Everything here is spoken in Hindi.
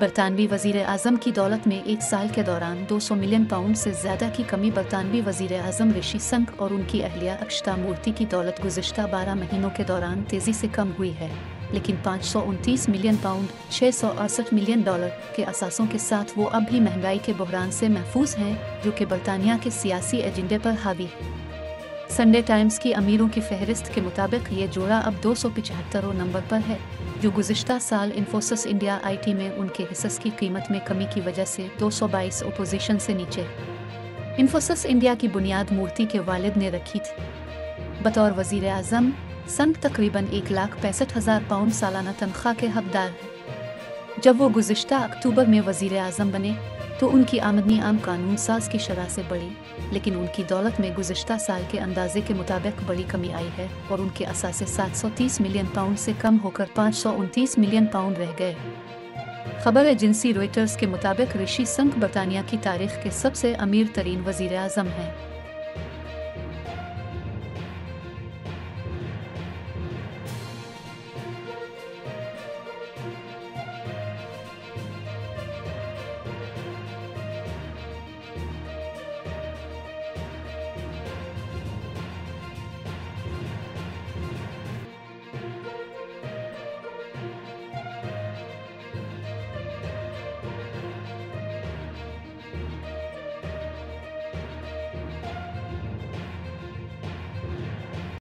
बरतानवी वजीर आज़म की दौलत में एक साल के दौरान 200 मिलियन पाउंड से ज़्यादा की कमी। बरतानवी वजीर आज़म ऋषि सुनक और उनकी अहलिया अक्षता मूर्ति की दौलत गुज़श्ता 12 महीनों के दौरान तेज़ी से कम हुई है, लेकिन 529 मिलियन पाउंड $668 मिलियन के असासों के साथ वो अब भी महंगाई के बहरान से महफूज हैं, जो कि बरतानिया के सियासी एजेंडे पर हावी है। संडे टाइम्स की अमीरों की फहरिस्त के मुताबिक ये जोड़ा अब 275 नंबर पर है, जो गुज़िश्ता साल इन्फोसिस इंडिया आईटी में उनके हिस्से की कीमत में कमी की वजह से 222 पोजीशन से नीचे। इन्फोसिस इंडिया की बुनियाद मूर्ति के वालिद ने रखी थी। बतौर वजीर आज़म संक तकरीबन 1,65,000 पाउंड सालाना तनख्वाह के हकदार हैं। जब वो गुज़िश्ता अक्टूबर में वजीर आज़म बने तो उनकी आमदनी आम कानून साज की शरह से बढ़ी, लेकिन उनकी दौलत में गुज़िश्ता साल के अंदाजे के मुताबिक बड़ी कमी आई है और उनके असासे 730 मिलियन पाउंड से कम होकर 529 मिलियन पाउंड रह गए। खबर एजेंसी रॉयटर्स के मुताबिक ऋषि सुनक बरतानिया की तारीख के सबसे अमीर तरीन वज़ीर आज़म हैं।